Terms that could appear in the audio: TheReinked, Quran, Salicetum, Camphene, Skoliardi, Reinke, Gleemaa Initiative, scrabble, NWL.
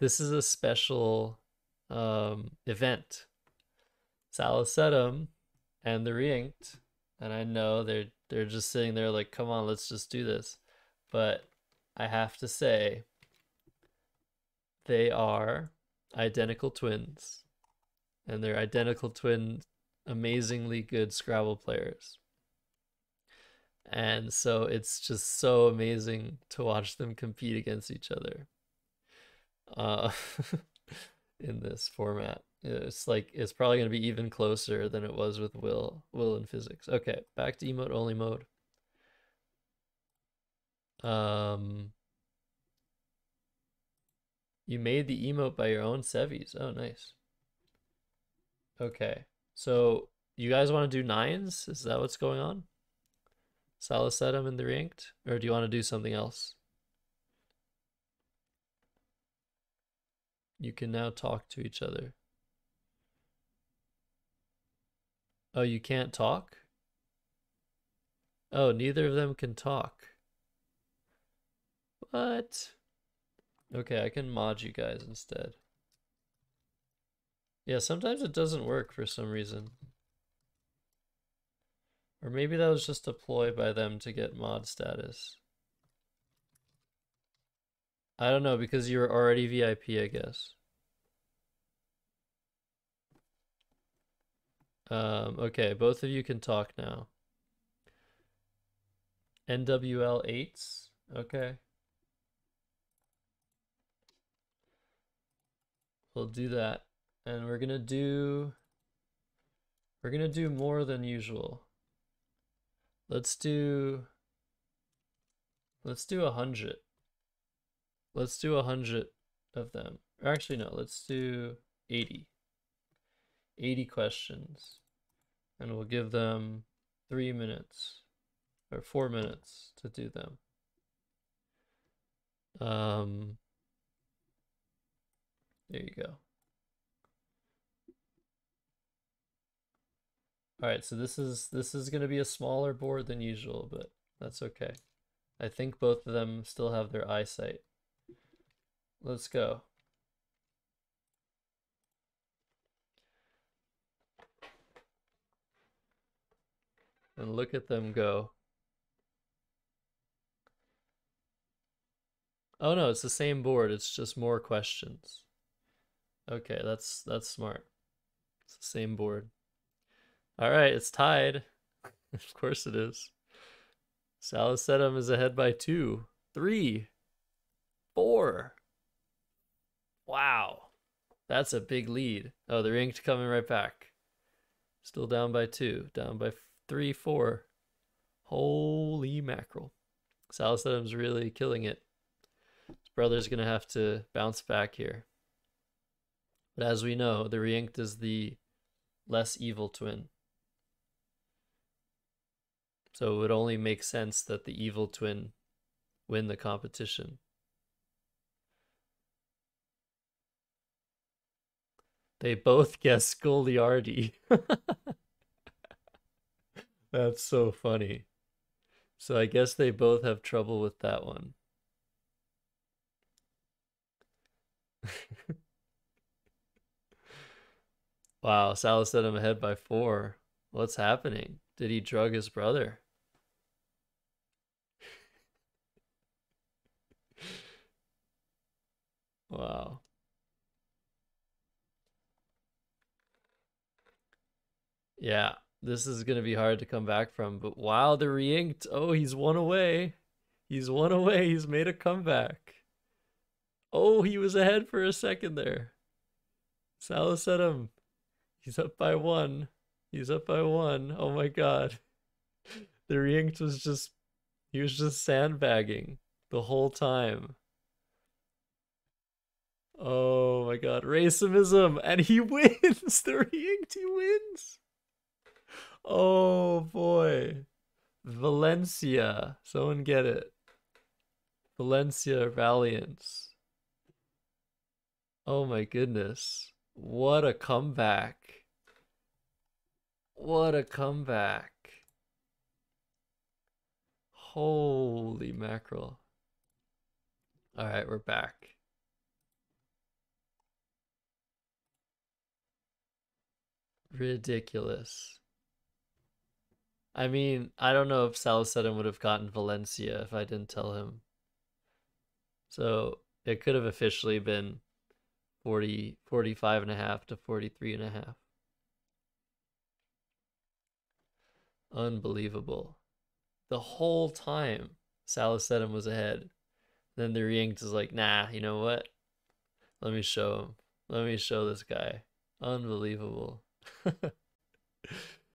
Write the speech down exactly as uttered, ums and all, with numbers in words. This is a special um, event. Salicetum and the Reinked, and I know they're they're just sitting there like, come on, let's just do this. But I have to say, they are identical twins, and they're identical twin, amazingly good Scrabble players. And so it's just so amazing to watch them compete against each other uh, in this format. It's like, it's probably going to be even closer than it was with Will, Will and Physics. Okay, back to emote only mode. Um, you made the emote by your own sevies. Oh, nice. Okay, so you guys want to do nines? Is that what's going on? Salicetum and the Reinked? Or do you want to do something else? You can now talk to each other. Oh, you can't talk? Oh, neither of them can talk. What? Okay, I can mod you guys instead. Yeah, sometimes it doesn't work for some reason. Or maybe that was just a ploy by them to get mod status. I don't know, because you were already V I P, I guess. Um, okay, both of you can talk now. N W L eights? Okay. We'll do that. And we're gonna do... We're gonna do more than usual. Let's do, let's do a hundred. Let's do a hundred of them. Or actually, no, let's do eighty. eighty questions. And we'll give them three minutes or four minutes to do them. Um, there you go. All right, so this is this is going to be a smaller board than usual, but that's okay. I think both of them still have their eyesight. Let's go. And look at them go. Oh no, it's the same board, it's just more questions. Okay, that's that's smart. It's the same board. All right, it's tied. Of course it is. Salicetum is ahead by two, three, four. Wow, that's a big lead. Oh, the Reinked coming right back. Still down by two, down by three, four. Holy mackerel. Salicetum's really killing it. His brother's gonna have to bounce back here. But as we know, the Reinked is the less evil twin. So it would only make sense that the evil twin win the competition. They both guessed Skoliardi. That's so funny. So I guess they both have trouble with that one. Wow, Salicetum ahead by four. What's happening? Did he drug his brother? Wow. Yeah, this is going to be hard to come back from, but wow, the Reinked. Oh, he's one away. He's one away. He's made a comeback. Oh, he was ahead for a second there. Salicetum. He's up by one. He's up by one. Oh my god. The Reinked was just... He was just sandbagging the whole time. Oh my god. Racism! And he wins! The Reinked, he wins! Oh boy. Valencia. Someone get it. Valencia or Valiance. Oh my goodness. What a comeback. What a comeback. Holy mackerel. All right, we're back. ridiculous. I mean, I don't know if Salicetum would have gotten Valencia if I didn't tell him. So it could have officially been forty, forty-five and a half to forty-three and a half. Unbelievable. The whole time Salicetum was ahead. Then the TheReinked is like, nah, you know what? Let me show him. Let me show this guy. Unbelievable.